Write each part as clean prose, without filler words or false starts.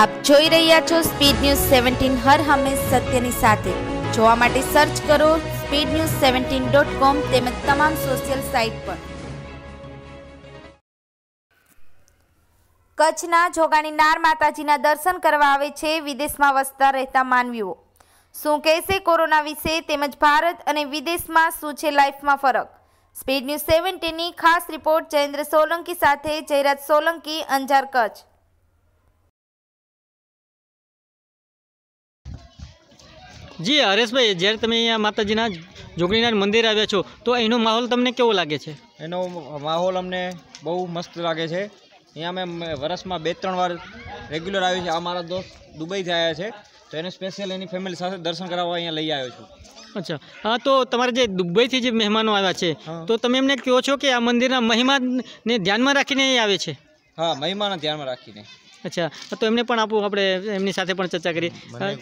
आप જોઈ રહ્યા છો સ્પીડ ન્યૂઝ 17 હર હંમેશ સત્યની સાથે જોવા માટે સર્ચ કરો speednews17.com તેમજ તમામ સોશિયલ સાઇટ પર। કચ્છના જોગણી નાર માતાજીના દર્શન કરવા આવે છે વિદેશમાં વસતા રહેતા માનવીઓ। શું કહેશે કોરોના વિશે તેમજ ભારત અને વિદેશમાં શું છે લાઈફમાં ફરક। સ્પીડ ન્યૂઝ 17 ની ખાસ રિપોર્ટ જયેન્દ્ર સોલંકી સાથે જયરાજ સોલંકી, અંજાર, કચ્છ। जी हरेश भाई, जैसे तमे अहीं माताजी ना जोगणीनार मंदिर आव्या छो तो एनो माहौल तमने केवो लागे छे? एनो माहौल अमने बहु मस्त लागे छे। अहींया अमे वर्षमां 2-3 वार रेग्युलर आवी छे। आ मारा दोस्त दुबई थी आव्या छे तो एने स्पेशियल एनी फेमिली साथे दर्शन कराववा अहींया लई आव्यो छुं। अच्छा, हाँ तो तमारे जे दुबई थी जे मेहमानो आव्या छे तो तमे एमने कहो छो के आ मंदिरना महिमा ने ध्यानमां राखीने आवे छे? हाँ, महिमाने ध्यानमां राखीने। अच्छा, तो हमने पण आपको अपने एमनी साथे पण चर्चा करी।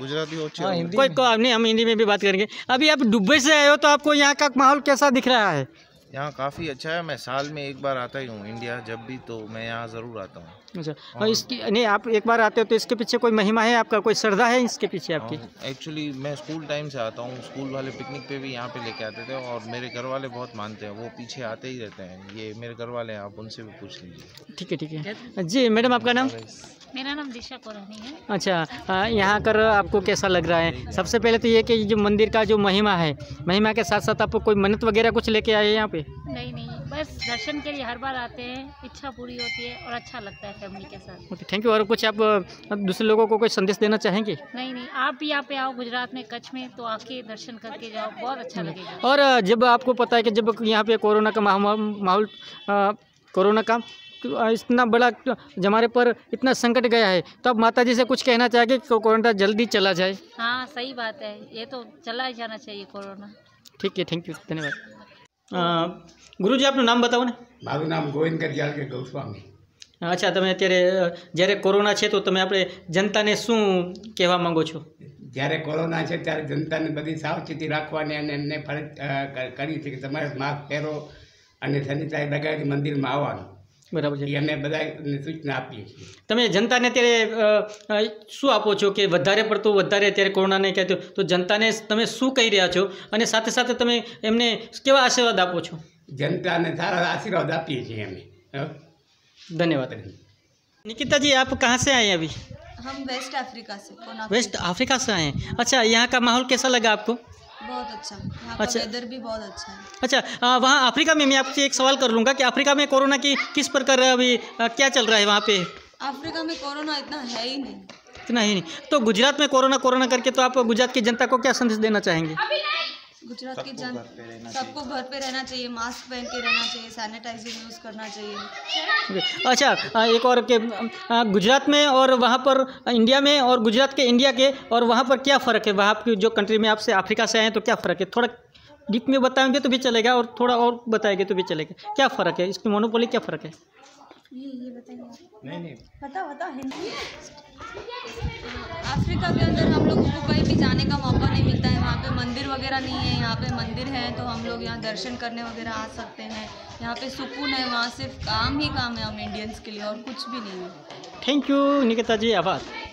गुजराती हो चाहिए, हिंदी कोई नहीं, हम हिंदी में भी बात करेंगे। अभी आप दुबई से आए हो तो आपको यहाँ का माहौल कैसा दिख रहा है? यहाँ काफ़ी अच्छा है। मैं साल में एक बार आता ही हूँ इंडिया, जब भी तो मैं यहाँ ज़रूर आता हूँ। अच्छा, और इसकी नहीं आप एक बार आते हो तो इसके पीछे कोई महिमा है आपका, कोई श्रद्धा है इसके पीछे आपकी? एक्चुअली मैं स्कूल टाइम से आता हूँ। स्कूल वाले पिकनिक पे भी यहाँ पे लेके आते थे और मेरे घर वाले बहुत मानते हैं, वो पीछे आते ही रहते हैं। ये मेरे घर वाले हैं, आप उनसे भी पूछ लीजिए। ठीक है, ठीक है जी। मैडम आपका नाम? मेरा नाम दिशा कौरानी है। अच्छा, यहाँ कर आपको कैसा लग रहा है? सबसे पहले तो ये कि जो मंदिर का जो महिमा है, महिमा के साथ साथ आपको कोई मन्नत वगैरह कुछ लेके आए हैं यहाँ पे? नहीं, बस दर्शन के लिए हर बार आते हैं, इच्छा पूरी होती है और अच्छा लगता है फैमिली के साथ। Okay, thank you. और कुछ आप दूसरे लोगों को कोई संदेश देना चाहेंगे? नहीं, आप भी यहाँ पे आओ गुजरात में, कच्छ में, तो आके दर्शन करके जाओ, बहुत अच्छा लगेगा। और जब आपको पता है कि जब यहाँ पे कोरोना का माहौल, कोरोना का इतना बड़ा हमारे पर इतना संकट गया है तो आप माताजी से कुछ कहना चाहेंगे कि कोरोना जल्दी चला जाए? हाँ, सही बात है, ये तो चला ही जाना चाहिए कोरोना। ठीक है, थैंक यू, धन्यवाद। गुरुजी आपनु नाम बताओ ने? मारू नाम गोविंद कटियाल के गोस्वामी। अच्छा, तमे अत्यारे ज्यारे कोरोना छे तो तमे आपणे जनताने शुं कहेवा मांगो छो? जयरे कोरोना है त्यारे जनताने बधी सावचेती राखवानी अने एमने फरज करी छे के तमारे मास्क पहेरो अने सेनिटाइज लगावी मंदिरमां आववानुं। बराबर है, अमे बधाने सूचना आपी छे। तमे जनताने अत्यारे शुं आपो छो के वधारे पड़तो वधारे अत्यारे कोरोनाने कहेतो तो जनताने तमे शुं कही रह्या छो अने साथे साथे तमे एमने केवा आशीर्वाद आपो छो? जनता ने सारा आशीर्वाद आपी छे हमें। धन्यवाद। निकिता जी आप कहाँ से आए हैं अभी? हम वेस्ट अफ्रीका से। वेस्ट अफ्रीका से आए हैं। अच्छा, यहाँ का माहौल कैसा लगा आपको? बहुत अच्छा, यहाँ का वेदर भी बहुत अच्छा है। अच्छा, वहाँ अफ्रीका में मैं आपसे एक सवाल कर लूँगा कि अफ्रीका में कोरोना की किस प्रकार अभी क्या चल रहा है वहाँ पे? अफ्रीका में कोरोना इतना है ही नहीं, इतना ही नहीं। तो गुजरात में कोरोना करके तो आप गुजरात की जनता को क्या संदेश देना चाहेंगे? गुजरात की जनता सबको घर पे रहना चाहिए, मास्क पहन के रहना चाहिए, सैनिटाइजर यूज़ करना चाहिए। अच्छा, एक और के गुजरात में और वहाँ पर इंडिया में और गुजरात के इंडिया के और वहाँ पर क्या फ़र्क है? वहाँ की जो कंट्री में आपसे अफ्रीका से आए हैं तो क्या फ़र्क है? थोड़ा डीप में बताएंगे तो भी चलेगा और थोड़ा और बताएंगे तो भी चलेगा। क्या फ़र्क है इसकी मोनोपोली, क्या फ़र्क है? ये बताइए। नहीं, पता हिंदी। अफ्रीका के अंदर हम लोगों को कहीं भी जाने का मौका नहीं मिलता है, वहाँ पे मंदिर वगैरह नहीं है। यहाँ पे मंदिर है तो हम लोग यहाँ दर्शन करने वगैरह आ सकते हैं। यहाँ पे सुकून है, वहाँ सिर्फ काम ही काम है हम इंडियंस के लिए और कुछ भी नहीं है। थैंक यू निकिता जी, आभार।